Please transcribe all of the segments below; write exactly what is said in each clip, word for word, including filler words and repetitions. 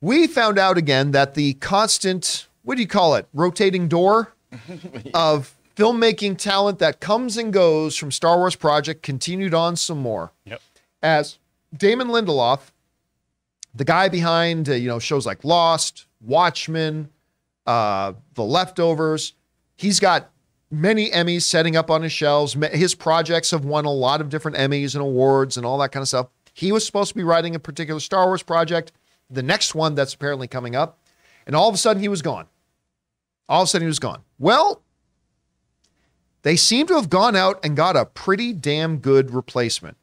we found out again that the constant, what do you call it, rotating door of filmmaking talent that comes and goes from Star Wars project continued on some more. Yep. As Damon Lindelof, the guy behind, uh, you know, shows like Lost, Watchmen, uh, The Leftovers, he's got many Emmys setting up on his shelves. His projects have won a lot of different Emmys and awards and all that kind of stuff. He was supposed to be writing a particular Star Wars project, the next one that's apparently coming up, and all of a sudden he was gone. All of a sudden he was gone. Well, they seem to have gone out and got a pretty damn good replacement,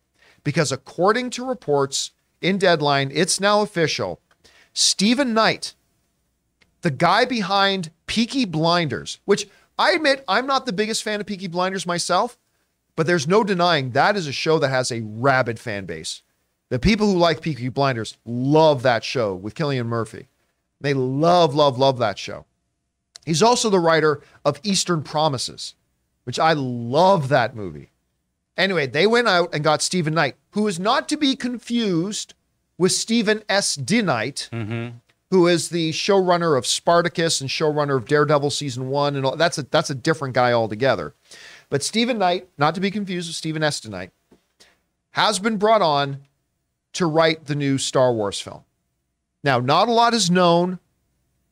because according to reports in Deadline, it's now official. Steven Knight, the guy behind Peaky Blinders, which I admit I'm not the biggest fan of Peaky Blinders myself, but there's no denying that is a show that has a rabid fan base. The people who like Peaky Blinders love that show with Cillian Murphy. They love, love, love that show. He's also the writer of Eastern Promises, which I love that movie. Anyway, they went out and got Steven Knight, who is not to be confused with Stephen S. DeKnight, mm-hmm. who is the showrunner of Spartacus and showrunner of Daredevil season one, and all. That's a that's a different guy altogether. But Steven Knight, not to be confused with Stephen S. DeKnight, has been brought on to write the new Star Wars film. Now, not a lot is known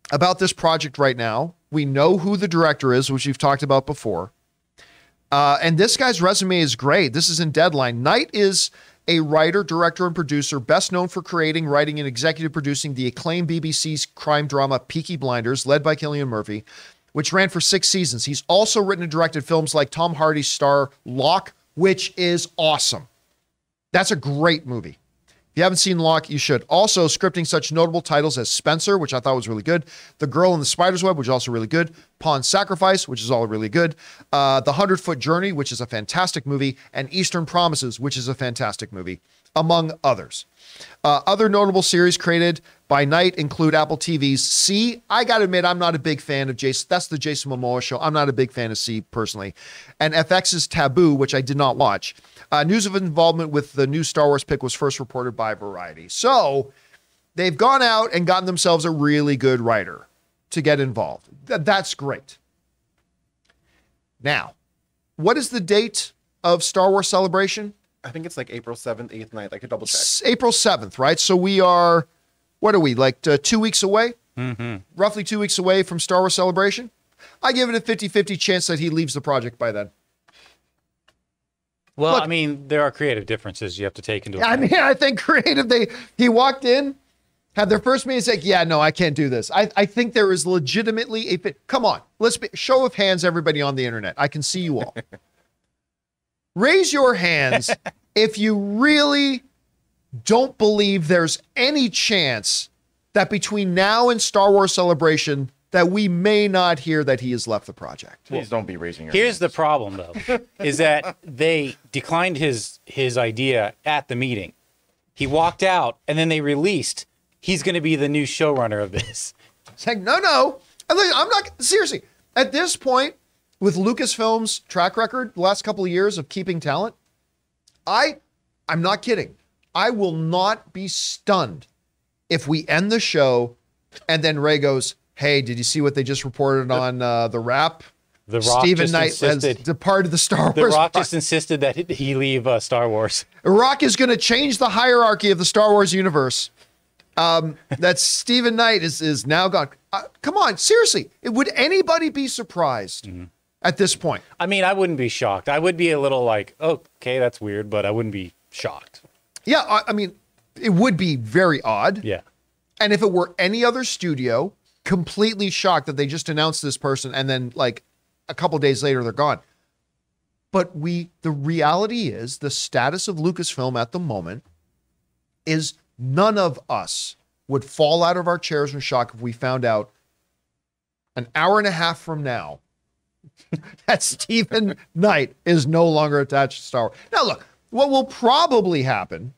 about this project right now. We know who the director is, which we've talked about before. Uh, and this guy's resume is great. This is in Deadline. Knight is a writer, director, and producer, best known for creating, writing, and executive producing the acclaimed B B C's crime drama Peaky Blinders, led by Cillian Murphy, which ran for six seasons. He's also written and directed films like Tom Hardy's star Locke, which is awesome. That's a great movie. If you haven't seen Locke, you should. Also scripting such notable titles as Spencer, which I thought was really good, The Girl in the Spider's Web, which is also really good, Pawn Sacrifice, which is all really good, uh, The hundred-Foot Journey, which is a fantastic movie, and Eastern Promises, which is a fantastic movie, among others. Uh, other notable series created by Knight include Apple T V's C. I got to admit, I'm not a big fan of Jason. That's the Jason Momoa show. I'm not a big fan of C, personally. And F X's Taboo, which I did not watch. Uh, news of involvement with the new Star Wars pick was first reported by Variety. So they've gone out and gotten themselves a really good writer to get involved. Th- that's great. Now, what is the date of Star Wars Celebration? I think it's like April seventh, eighth, ninth. I could double check. April seventh, right? So we are, what are we, like uh, two weeks away? Mm-hmm. Roughly two weeks away from Star Wars Celebration. I give it a fifty-fifty chance that he leaves the project by then. Well, look, I mean, there are creative differences you have to take into account. I mean, I think creative, they, he walked in, had their first meeting, said, yeah, no, I can't do this. I, I think there is legitimately a fit. Come on, let's be, show of hands, everybody on the internet. I can see you all. Raise your hands if you really don't believe there's any chance that between now and Star Wars Celebration that we may not hear that he has left the project. Please well, don't be raising your Here's hands. The problem, though, is that they declined his his idea at the meeting. He walked out, and then they released, he's going to be the new showrunner of this. It's like, no, no. I'm not, seriously. At this point, with Lucasfilm's track record the last couple of years of keeping talent, I, I'm not kidding. I will not be stunned if we end the show and then Ray goes, hey, did you see what they just reported on uh, The Wrap? The Rock Steven Knight insisted, has departed the Star Wars. The Rock just insisted that he leave uh, Star Wars. Rock is going to change the hierarchy of the Star Wars universe. Um, that Steven Knight is, is now gone. Uh, come on, seriously. It, would anybody be surprised mm-hmm. at this point? I mean, I wouldn't be shocked. I would be a little like, oh, okay, that's weird, but I wouldn't be shocked. Yeah, I, I mean, it would be very odd. Yeah. And if it were any other studio, completely shocked that they just announced this person and then like a couple days later they're gone. But we, the reality is the status of Lucasfilm at the moment is none of us would fall out of our chairs in shock if we found out an hour and a half from now that Steven Knight is no longer attached to Star Wars. Now look, what will probably happen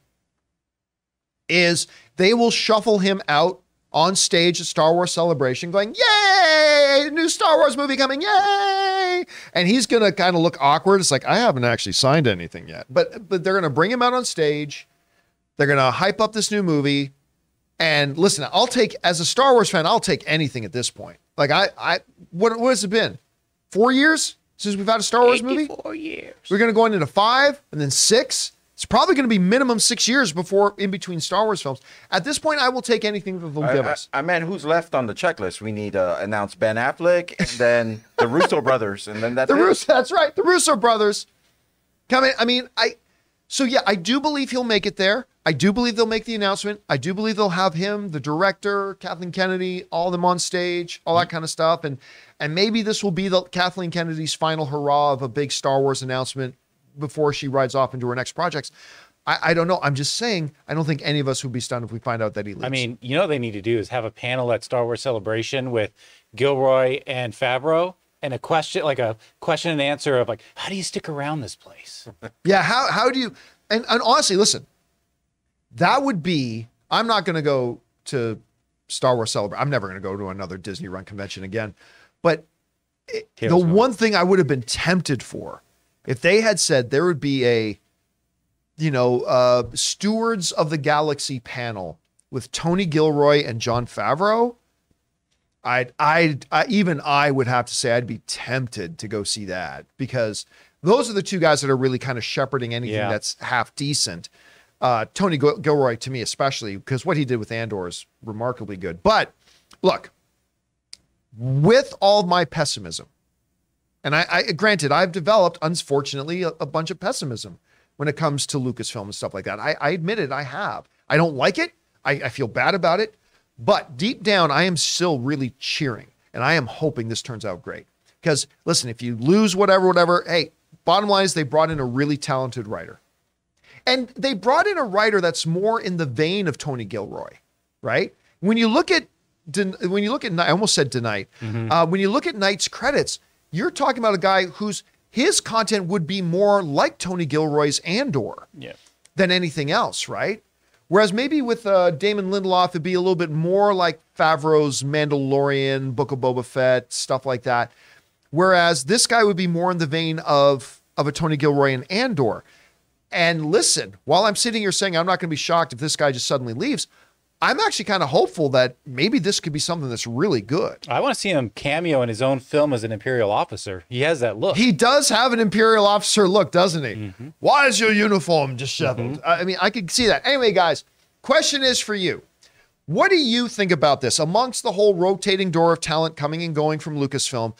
is they will shuffle him out on stage at Star Wars Celebration going, yay, new Star Wars movie coming, yay. And he's going to kind of look awkward. It's like, I haven't actually signed anything yet. But but they're going to bring him out on stage. They're going to hype up this new movie. And listen, I'll take, as a Star Wars fan, I'll take anything at this point. Like, I, I what, what has it been? Four years since we've had a Star Wars movie? Four years. We're going to go into five and then six. It's probably going to be minimum six years before in between Star Wars films. At this point, I will take anything that they'll give us. I, I mean, who's left on the checklist? We need to uh, announce Ben Affleck and then the Russo brothers, and then that's the Russo. That's right, the Russo brothers. Come in. I mean, I. So yeah, I do believe he'll make it there. I do believe they'll make the announcement. I do believe they'll have him, the director, Kathleen Kennedy, all of them on stage, all that kind of stuff, and and maybe this will be the Kathleen Kennedy's final hurrah of a big Star Wars announcement before she rides off into her next projects. I, I don't know. I'm just saying, I don't think any of us would be stunned if we find out that he leaves. I mean, you know what they need to do is have a panel at Star Wars Celebration with Gilroy and Favreau and a question, like a question and answer of like, how do you stick around this place? Yeah, how, how do you, and, and honestly, listen, that would be, I'm not going to go to Star Wars Celebration. I'm never going to go to another Disney-run convention again. But it, the one thing I would have been tempted for, if they had said there would be a, you know, uh, Stewards of the Galaxy panel with Tony Gilroy and Jon Favreau, I'd, I'd, I, even I would have to say I'd be tempted to go see that, because those are the two guys that are really kind of shepherding anything yeah. that's half decent. Uh, Tony Gil- Gilroy, to me especially, because what he did with Andor is remarkably good. But look, with all my pessimism, and I, I, granted, I've developed, unfortunately, a, a bunch of pessimism when it comes to Lucasfilm and stuff like that. I, I admit it, I have. I don't like it. I, I feel bad about it. But deep down, I am still really cheering. And I am hoping this turns out great. Because, listen, if you lose whatever, whatever, hey, bottom line is they brought in a really talented writer. And they brought in a writer that's more in the vein of Tony Gilroy, right? When you look at, when you look at, I almost said DeKnight, mm-hmm. uh, when you look at Knight's credits, you're talking about a guy whose his content would be more like Tony Gilroy's Andor yeah. than anything else, right? Whereas maybe with uh, Damon Lindelof, it'd be a little bit more like Favreau's Mandalorian, Book of Boba Fett, stuff like that. Whereas this guy would be more in the vein of, of a Tony Gilroy and Andor. And listen, while I'm sitting here saying I'm not going to be shocked if this guy just suddenly leaves, I'm actually kind of hopeful that maybe this could be something that's really good. I want to see him cameo in his own film as an Imperial officer. He has that look. He does have an Imperial officer look, doesn't he? Mm-hmm. Why is your uniform disheveled? Mm-hmm. I mean, I could see that. Anyway, guys, question is for you. What do you think about this? Amongst the whole rotating door of talent coming and going from Lucasfilm,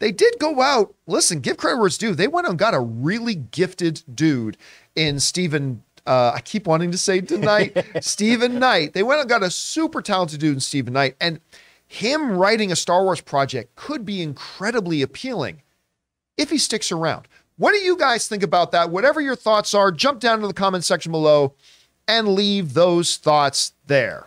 they did go out. Listen, give credit where it's due. They went and got a really gifted dude in Steven Uh, I keep wanting to say DeKnight, Steven Knight. They went and got a super talented dude in Steven Knight, and him writing a Star Wars project could be incredibly appealing if he sticks around. What do you guys think about that? Whatever your thoughts are, jump down to the comment section below and leave those thoughts there.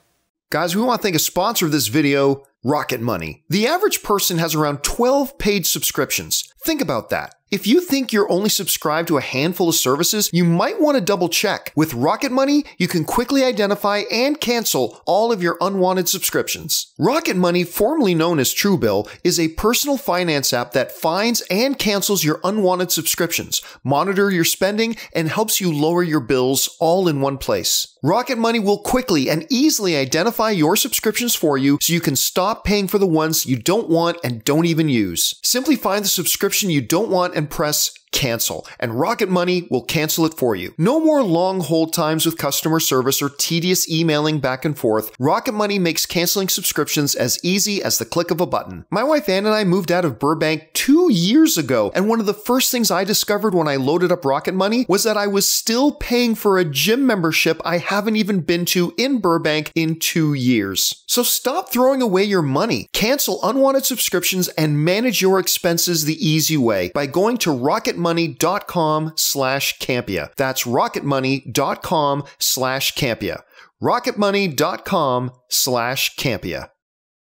Guys, we want to thank a sponsor of this video, Rocket Money. The average person has around twelve paid subscriptions. Think about that. If you think you're only subscribed to a handful of services, you might want to double check. With Rocket Money, you can quickly identify and cancel all of your unwanted subscriptions. Rocket Money, formerly known as Truebill, is a personal finance app that finds and cancels your unwanted subscriptions, monitors your spending, and helps you lower your bills all in one place. Rocket Money will quickly and easily identify your subscriptions for you so you can stop paying for the ones you don't want and don't even use. Simply find the subscription you don't want and press cancel, and Rocket Money will cancel it for you. No more long hold times with customer service or tedious emailing back and forth. Rocket Money makes canceling subscriptions as easy as the click of a button. My wife Ann and I moved out of Burbank two years ago, and one of the first things I discovered when I loaded up Rocket Money was that I was still paying for a gym membership I haven't even been to in Burbank in two years. So stop throwing away your money. Cancel unwanted subscriptions and manage your expenses the easy way by going to Rocket Money. rocket money dot com slash Campia. That's rocket money dot com slash Campia. rocket money dot com slash Campia.